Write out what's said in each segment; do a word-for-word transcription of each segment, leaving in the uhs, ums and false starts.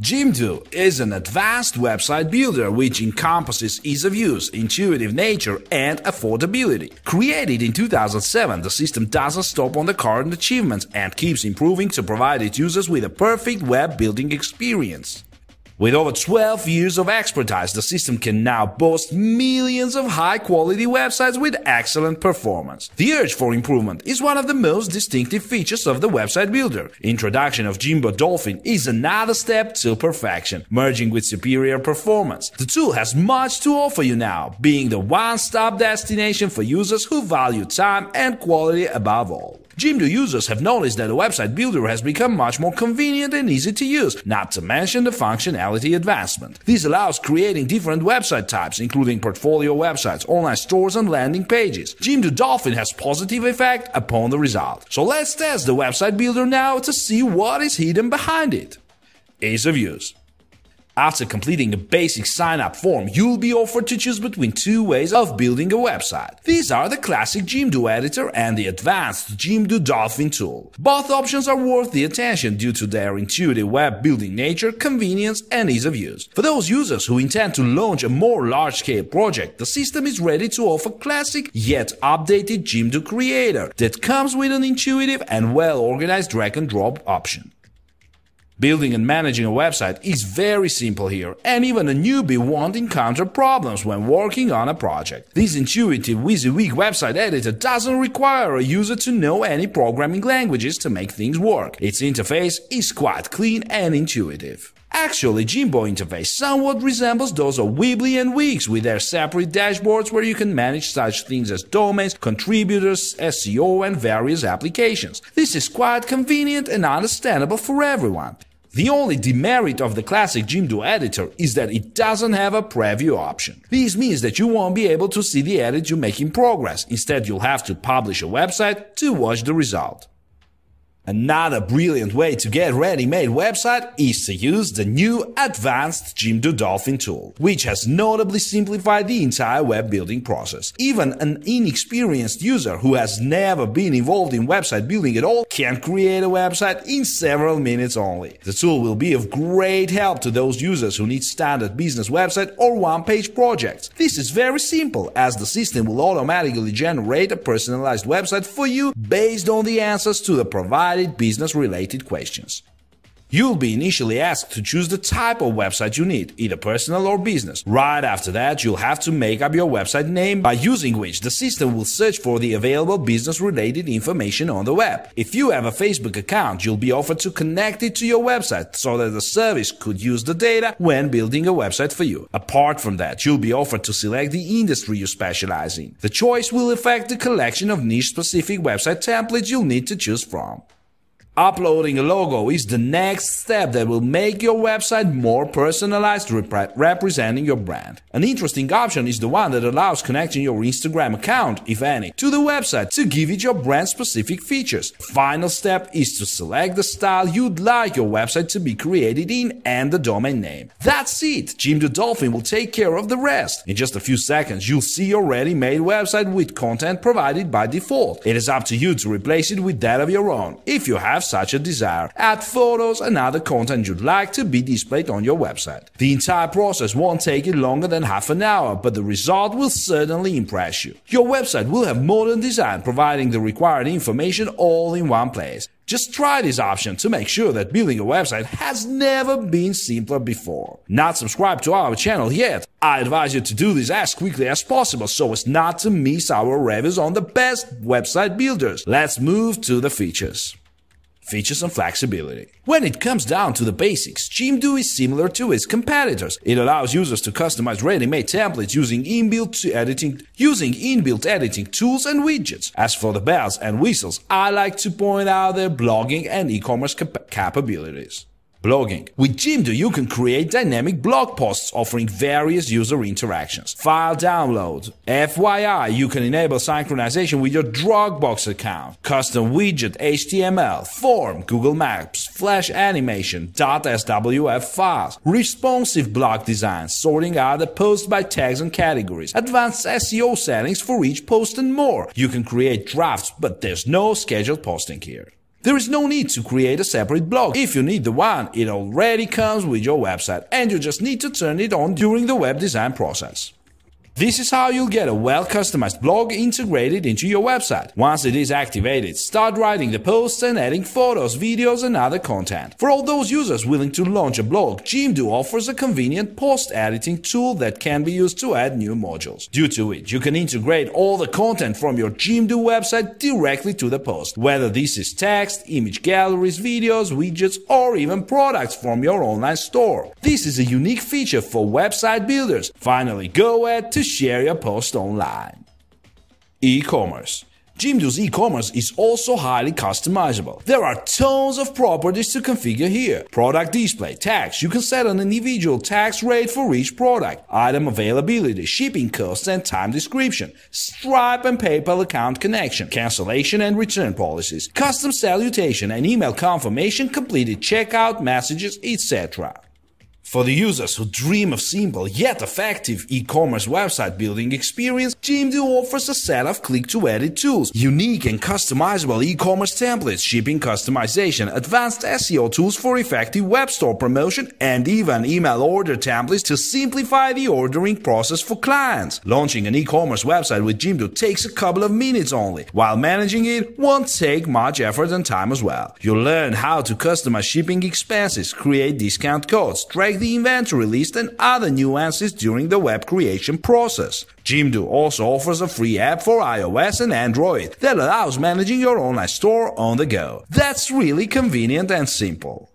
Jimdo is an advanced website builder which encompasses ease of use, intuitive nature and affordability. Created in two thousand seven, the system doesn't stop on the current achievements and keeps improving to provide its users with a perfect web building experience. With over twelve years of expertise, the system can now boast millions of high-quality websites with excellent performance. The urge for improvement is one of the most distinctive features of the website builder. Introduction of Jimdo Dolphin is another step to perfection, merging with superior performance. The tool has much to offer you now, being the one-stop destination for users who value time and quality above all. Jimdo users have noticed that the website builder has become much more convenient and easy to use, not to mention the functionality advancement. This allows creating different website types, including portfolio websites, online stores and landing pages. Jimdo Dolphin has positive effect upon the result. So let's test the website builder now to see what is hidden behind it. Ease of use. After completing a basic sign-up form, you'll be offered to choose between two ways of building a website. These are the classic Jimdo editor and the advanced Jimdo Dolphin tool. Both options are worth the attention due to their intuitive web building nature, convenience and ease of use. For those users who intend to launch a more large-scale project, the system is ready to offer classic yet updated Jimdo Creator that comes with an intuitive and well-organized drag-and-drop option. Building and managing a website is very simple here, and even a newbie won't encounter problems when working on a project. This intuitive WYSIWYG website editor doesn't require a user to know any programming languages to make things work. Its interface is quite clean and intuitive. Actually, Jimdo interface somewhat resembles those of Weebly and Wix with their separate dashboards where you can manage such things as domains, contributors, S E O and various applications. This is quite convenient and understandable for everyone. The only demerit of the classic Jimdo editor is that it doesn't have a preview option. This means that you won't be able to see the edit you make in progress. Instead, you'll have to publish a website to watch the result. Another brilliant way to get ready-made website is to use the new advanced Jimdo Dolphin tool, which has notably simplified the entire web building process. Even an inexperienced user who has never been involved in website building at all can create a website in several minutes only. The tool will be of great help to those users who need standard business website or one-page projects. This is very simple, as the system will automatically generate a personalized website for you based on the answers to the provided business-related questions. You'll be initially asked to choose the type of website you need, either personal or business. Right after that, you'll have to make up your website name, by using which the system will search for the available business-related information on the web. If you have a Facebook account, you'll be offered to connect it to your website so that the service could use the data when building a website for you. Apart from that, you'll be offered to select the industry you specialize in. The choice will affect the collection of niche-specific website templates you'll need to choose from. Uploading a logo is the next step that will make your website more personalized, rep- representing your brand. An interesting option is the one that allows connecting your Instagram account, if any, to the website to give it your brand-specific features. The final step is to select the style you'd like your website to be created in and the domain name. That's it! Jimdo Dolphin will take care of the rest. In just a few seconds, you'll see your ready-made website with content provided by default. It is up to you to replace it with that of your own, if you have such a desire. Add photos and other content you'd like to be displayed on your website. The entire process won't take you longer than half an hour, but the result will certainly impress you. Your website will have modern design, providing the required information all in one place. Just try this option to make sure that building a website has never been simpler before. Not subscribed to our channel yet? I advise you to do this as quickly as possible so as not to miss our reviews on the best website builders. Let's move to the features. Features and flexibility. When it comes down to the basics, Jimdo is similar to its competitors. It allows users to customize ready-made templates using inbuilt editing, using inbuilt editing tools and widgets. As for the bells and whistles, I like to point out their blogging and e-commerce cap capabilities. Blogging. With Jimdo, you can create dynamic blog posts offering various user interactions. File download. F Y I, you can enable synchronization with your Dropbox account. Custom widget, H T M L, form, Google Maps, Flash animation, .swf files. Responsive blog design, sorting out the posts by tags and categories. Advanced S E O settings for each post and more. You can create drafts, but there's no scheduled posting here. There is no need to create a separate blog. If you need the one, it already comes with your website and you just need to turn it on during the web design process. This is how you'll get a well-customized blog integrated into your website. Once it is activated, start writing the posts and adding photos, videos and other content. For all those users willing to launch a blog, Jimdo offers a convenient post-editing tool that can be used to add new modules. Due to it, you can integrate all the content from your Jimdo website directly to the post, whether this is text, image galleries, videos, widgets or even products from your online store. This is a unique feature for website builders. Finally, go ahead to share your post online. E-commerce. Jimdo's e-commerce is also highly customizable. There are tons of properties to configure here. Product display, tags, you can set an individual tax rate for each product, item availability, shipping costs and time description, Stripe and PayPal account connection, cancellation and return policies, custom salutation and email confirmation, completed checkout messages, et cetera. For the users who dream of simple yet effective e-commerce website building experience, Jimdo offers a set of click-to-edit tools, unique and customizable e-commerce templates, shipping customization, advanced S E O tools for effective web store promotion, and even email order templates to simplify the ordering process for clients. Launching an e-commerce website with Jimdo takes a couple of minutes only, while managing it won't take much effort and time as well. You'll learn how to customize shipping expenses, create discount codes, track the inventory list and other nuances during the web creation process. Jimdo also offers a free app for iOS and Android that allows managing your online store on the go. That's really convenient and simple.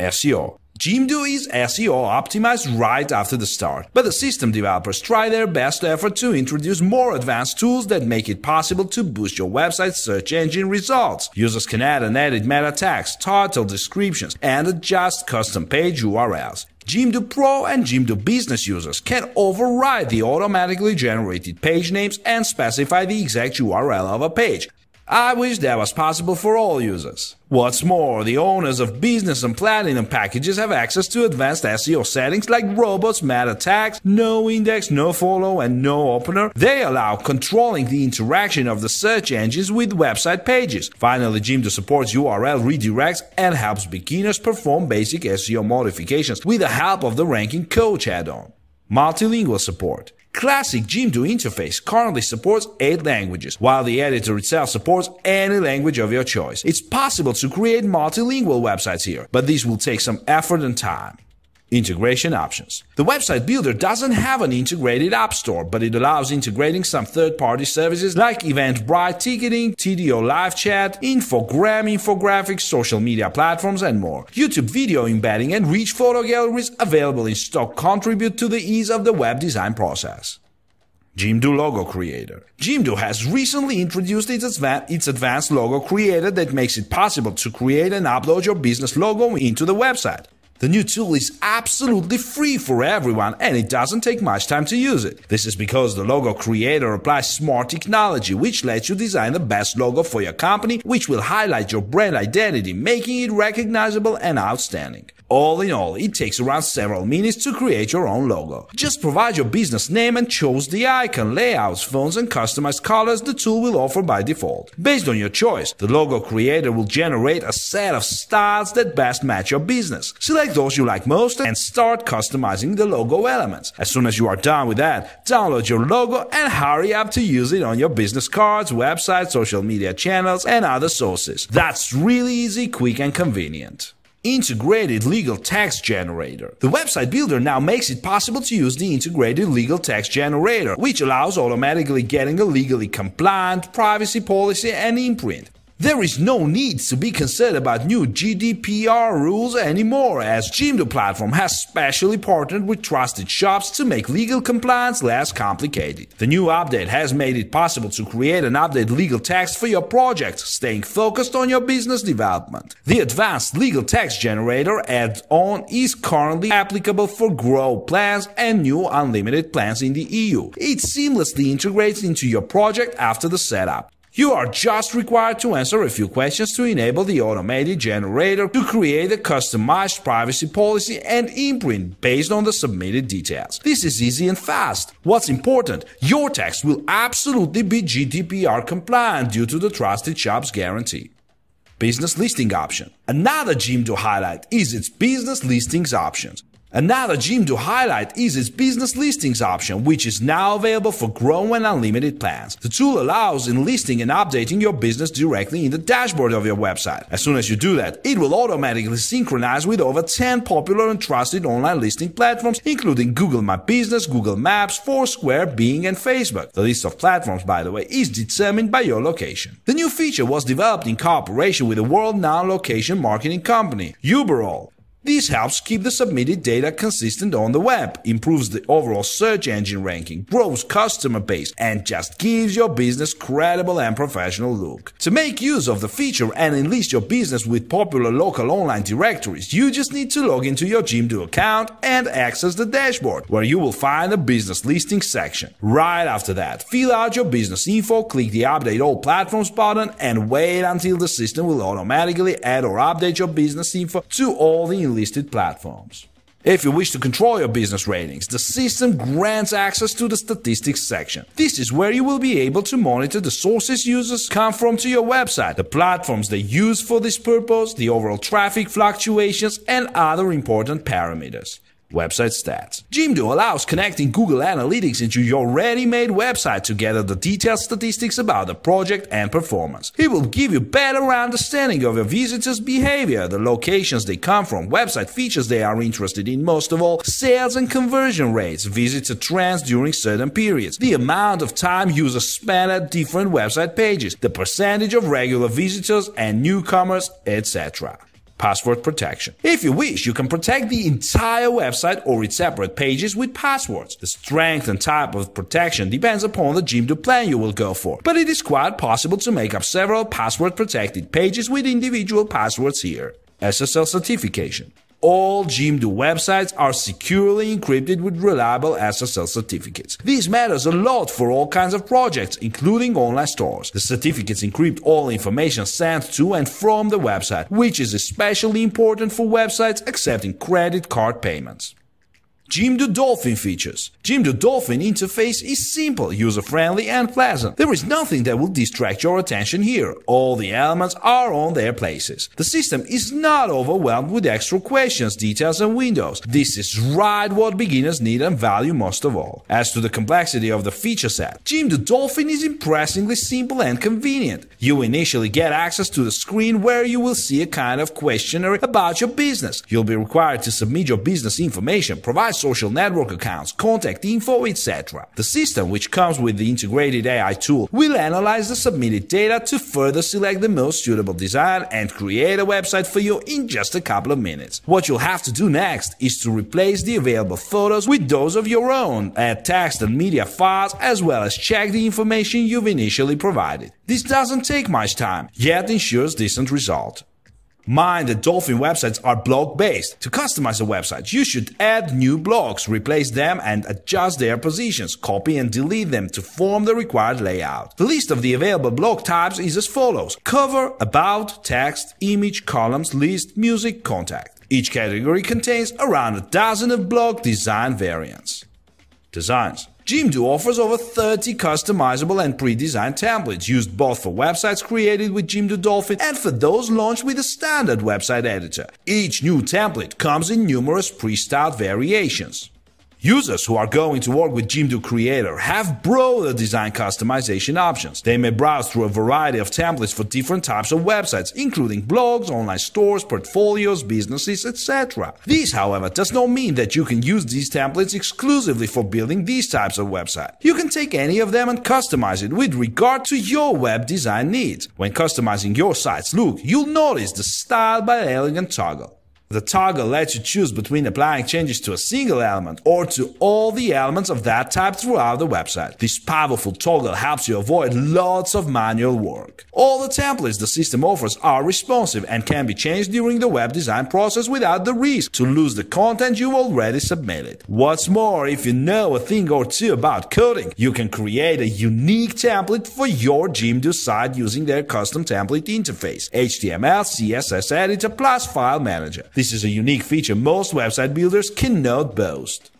S E O. Jimdo is S E O optimized right after the start, but the system developers try their best effort to introduce more advanced tools that make it possible to boost your website's search engine results. Users can add and edit meta tags, title descriptions, and adjust custom page U R Ls. Jimdo Pro and Jimdo Business users can override the automatically generated page names and specify the exact U R L of a page. I wish that was possible for all users. What's more, the owners of business and platinum packages have access to advanced S E O settings like robots, meta tags, no index, no follow, and no opener. They allow controlling the interaction of the search engines with website pages. Finally, Jimdo supports U R L redirects and helps beginners perform basic S E O modifications with the help of the ranking coach add-on. Multilingual support. Classic Jimdo interface currently supports eight languages, while the editor itself supports any language of your choice. It's possible to create multilingual websites here, but this will take some effort and time. Integration options. The website builder doesn't have an integrated app store, but it allows integrating some third-party services like Eventbrite ticketing, Tidio live chat, Infogram, infographics, social media platforms, and more. YouTube video embedding and rich photo galleries available in stock contribute to the ease of the web design process. Jimdo Logo Creator. Jimdo has recently introduced its, adva its advanced logo creator that makes it possible to create and upload your business logo into the website. The new tool is absolutely free for everyone and it doesn't take much time to use it. This is because the logo creator applies smart technology which lets you design the best logo for your company, which will highlight your brand identity, making it recognizable and outstanding. All in all, it takes around several minutes to create your own logo. Just provide your business name and choose the icon, layouts, fonts and customized colors the tool will offer by default. Based on your choice, the logo creator will generate a set of styles that best match your business. Select those you like most and start customizing the logo elements. As soon as you are done with that, download your logo and hurry up to use it on your business cards, websites, social media channels and other sources. That's really easy, quick and convenient. Integrated legal text generator. The website builder now makes it possible to use the integrated legal text generator, which allows automatically getting a legally compliant privacy policy and imprint. There is no need to be concerned about new G D P R rules anymore, as Jimdo platform has specially partnered with trusted shops to make legal compliance less complicated. The new update has made it possible to create and update legal text for your project, staying focused on your business development. The advanced legal text generator add-on is currently applicable for grow plans and new unlimited plans in the E U. It seamlessly integrates into your project after the setup. You are just required to answer a few questions to enable the automated generator to create a customized privacy policy and imprint based on the submitted details. This is easy and fast. What's important, your text will absolutely be G D P R compliant due to the trusted shop's guarantee. business listing option. Another Jimdo highlight is its business listings options. Another Jimdo highlight is its business listings option, which is now available for Grow and Unlimited plans. The tool allows enlisting and updating your business directly in the dashboard of your website. As soon as you do that, it will automatically synchronize with over ten popular and trusted online listing platforms, including Google My Business, Google Maps, Foursquare, Bing, and Facebook. The list of platforms, by the way, is determined by your location. The new feature was developed in cooperation with a world-known location marketing company, Uberall. This helps keep the submitted data consistent on the web, improves the overall search engine ranking, grows customer base, and just gives your business credible and professional look. To make use of the feature and enlist your business with popular local online directories, you just need to log into your Jimdo account and access the dashboard, where you will find the business listing section. Right after that, fill out your business info, click the Update All Platforms button, and wait until the system will automatically add or update your business info to all the listed platforms. If you wish to control your business ratings, the system grants access to the statistics section. This is where you will be able to monitor the sources users come from to your website, the platforms they use for this purpose, the overall traffic fluctuations, and other important parameters. Website stats. Jimdo allows connecting Google Analytics into your ready-made website to gather the detailed statistics about the project and performance. It will give you better understanding of your visitors' behavior, the locations they come from, website features they are interested in most of all, sales and conversion rates, visitor trends during certain periods, the amount of time users spend at different website pages, the percentage of regular visitors and newcomers, et cetera. Password protection. If you wish, you can protect the entire website or its separate pages with passwords. The strength and type of protection depends upon the Jimdo plan you will go for, but it is quite possible to make up several password-protected pages with individual passwords here. S S L certification. All Jimdo websites are securely encrypted with reliable S S L certificates. This matters a lot for all kinds of projects, including online stores. The certificates encrypt all information sent to and from the website, which is especially important for websites accepting credit card payments. Jimdo Dolphin features. Jimdo Dolphin interface is simple, user-friendly, and pleasant. There is nothing that will distract your attention here. All the elements are on their places. The system is not overwhelmed with extra questions, details, and windows. This is right what beginners need and value most of all. As to the complexity of the feature set, Jimdo Dolphin is impressively simple and convenient. You initially get access to the screen where you will see a kind of questionnaire about your business. You'll be required to submit your business information, provide social network accounts, contact info, et cetera. The system, which comes with the integrated A I tool, will analyze the submitted data to further select the most suitable design and create a website for you in just a couple of minutes. What you'll have to do next is to replace the available photos with those of your own, add text and media files, as well as check the information you've initially provided. This doesn't take much time, yet ensures decent result. Mind that Dolphin websites are blog-based. To customize a website, you should add new blogs, replace them and adjust their positions, copy and delete them to form the required layout. The list of the available blog types is as follows: cover, about, text, image, columns, list, music, contact. Each category contains around a dozen of blog design variants. Designs. Jimdo offers over thirty customizable and pre-designed templates, used both for websites created with Jimdo Dolphin and for those launched with a standard website editor. Each new template comes in numerous pre-styled variations. Users who are going to work with Jimdo Creator have broader design customization options. They may browse through a variety of templates for different types of websites, including blogs, online stores, portfolios, businesses, et cetera. This, however, does not mean that you can use these templates exclusively for building these types of websites. You can take any of them and customize it with regard to your web design needs. When customizing your site's look, you'll notice the Style by Elegant toggle. The toggle lets you choose between applying changes to a single element or to all the elements of that type throughout the website. This powerful toggle helps you avoid lots of manual work. All the templates the system offers are responsive and can be changed during the web design process without the risk to lose the content you've already submitted. What's more, if you know a thing or two about coding, you can create a unique template for your Jimdo site using their custom template interface, H T M L, C S S editor, plus file manager. This is a unique feature most website builders cannot boast.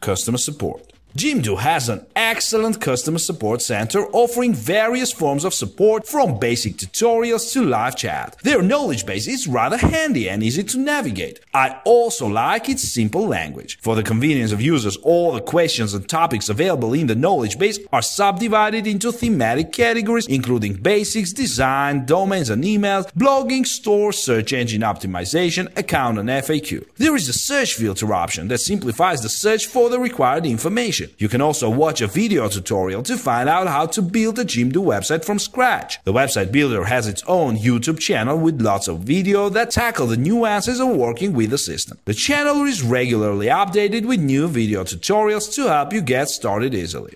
Customer support. Jimdo has an excellent customer support center offering various forms of support from basic tutorials to live chat. Their knowledge base is rather handy and easy to navigate. I also like its simple language. For the convenience of users, all the questions and topics available in the knowledge base are subdivided into thematic categories including basics, design, domains and emails, blogging, store, search engine optimization, account and F A Q. There is a search filter option that simplifies the search for the required information. You can also watch a video tutorial to find out how to build a Jimdo website from scratch. The website builder has its own YouTube channel with lots of video that tackle the nuances of working with the system. The channel is regularly updated with new video tutorials to help you get started easily.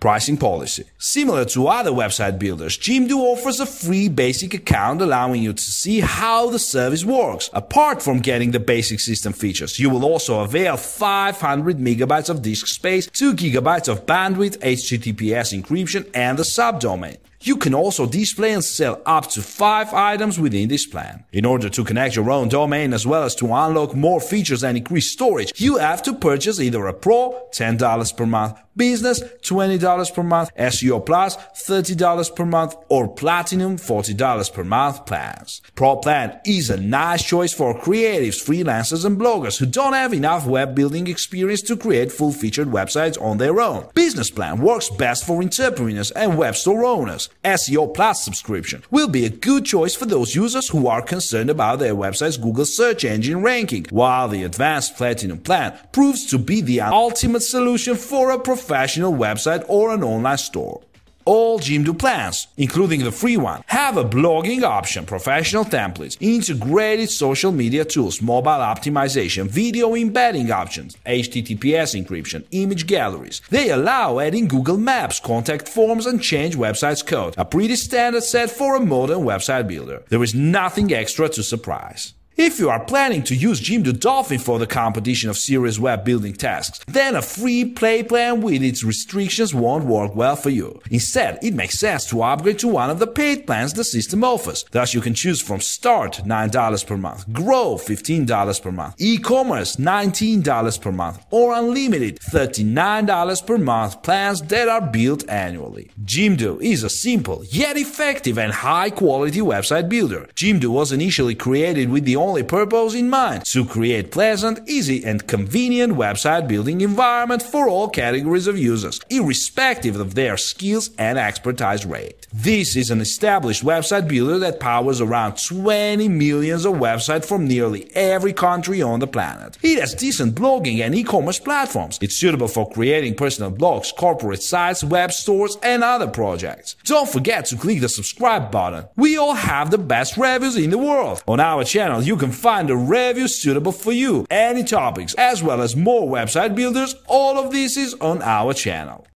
Pricing policy. Similar to other website builders, Jimdo offers a free basic account allowing you to see how the service works. Apart from getting the basic system features, you will also avail five hundred megabytes of disk space, two gigabytes of bandwidth, H T T P S encryption and a subdomain. You can also display and sell up to five items within this plan. In order to connect your own domain as well as to unlock more features and increase storage, you have to purchase either a Pro, ten dollars per month, Business, twenty dollars per month, S E O Plus, thirty dollars per month, or Platinum, forty dollars per month plans. Pro plan is a nice choice for creatives, freelancers and bloggers who don't have enough web building experience to create full-featured websites on their own. Business plan works best for entrepreneurs and web store owners. S E O Plus subscription will be a good choice for those users who are concerned about their website's Google search engine ranking, while the Advanced Platinum plan proves to be the ultimate solution for a professional website or an online store. All Jimdo plans, including the free one, have a blogging option, professional templates, integrated social media tools, mobile optimization, video embedding options, H T T P S encryption, image galleries. They allow adding Google Maps, contact forms and change website's code, a pretty standard set for a modern website builder. There is nothing extra to surprise. If you are planning to use Jimdo Dolphin for the competition of serious web building tasks, then a free play plan with its restrictions won't work well for you. Instead, it makes sense to upgrade to one of the paid plans the system offers. Thus, you can choose from Start, nine dollars per month, Grow, fifteen dollars per month, E-commerce, nineteen dollars per month, or Unlimited, thirty-nine dollars per month plans that are built annually. Jimdo is a simple, yet effective and high-quality website builder. Jimdo was initially created with the only only purpose in mind, to create pleasant, easy and convenient website building environment for all categories of users, irrespective of their skills and expertise rate. This is an established website builder that powers around twenty millions of websites from nearly every country on the planet. It has decent blogging and e-commerce platforms. It's suitable for creating personal blogs, corporate sites, web stores and other projects. Don't forget to click the subscribe button. We all have the best reviews in the world. On our channel, you can find a review suitable for you, any topics, as well as more website builders. All of this is on our channel.